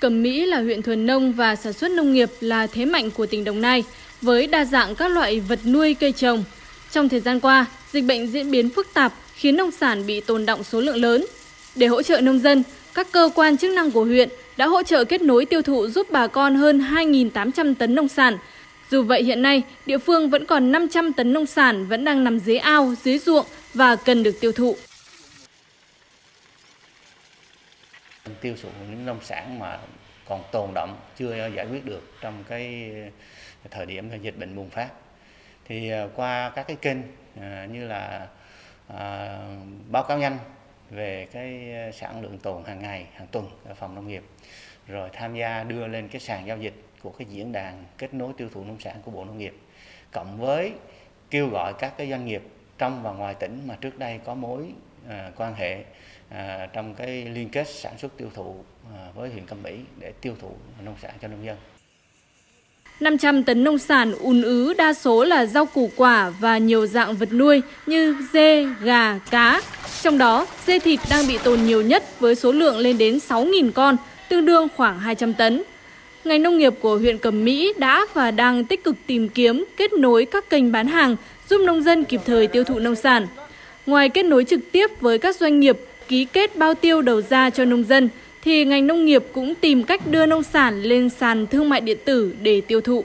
Cẩm Mỹ là huyện thuần nông và sản xuất nông nghiệp là thế mạnh của tỉnh Đồng Nai, với đa dạng các loại vật nuôi cây trồng. Trong thời gian qua, dịch bệnh diễn biến phức tạp khiến nông sản bị tồn đọng số lượng lớn. Để hỗ trợ nông dân, các cơ quan chức năng của huyện đã hỗ trợ kết nối tiêu thụ giúp bà con hơn 2.800 tấn nông sản. Dù vậy hiện nay, địa phương vẫn còn 500 tấn nông sản vẫn đang nằm dưới ao, dưới ruộng và cần được tiêu thụ. Tiêu thụ những nông sản mà còn tồn đọng chưa giải quyết được trong cái thời điểm dịch bệnh bùng phát, thì qua các cái kênh như là báo cáo nhanh về cái sản lượng tồn hàng ngày, hàng tuần ở phòng nông nghiệp, rồi tham gia đưa lên cái sàn giao dịch của cái diễn đàn kết nối tiêu thụ nông sản của Bộ Nông nghiệp, cộng với kêu gọi các cái doanh nghiệp trong và ngoài tỉnh mà trước đây có mối quan hệ trong cái liên kết sản xuất tiêu thụ với huyện Cẩm Mỹ để tiêu thụ nông sản cho nông dân. 500 tấn nông sản ùn ứ đa số là rau củ quả và nhiều dạng vật nuôi như dê, gà, cá. Trong đó, dê thịt đang bị tồn nhiều nhất với số lượng lên đến 6.000 con, tương đương khoảng 200 tấn. Ngành nông nghiệp của huyện Cẩm Mỹ đã và đang tích cực tìm kiếm, kết nối các kênh bán hàng giúp nông dân kịp thời tiêu thụ nông sản. Ngoài kết nối trực tiếp với các doanh nghiệp ký kết bao tiêu đầu ra cho nông dân, thì ngành nông nghiệp cũng tìm cách đưa nông sản lên sàn thương mại điện tử để tiêu thụ.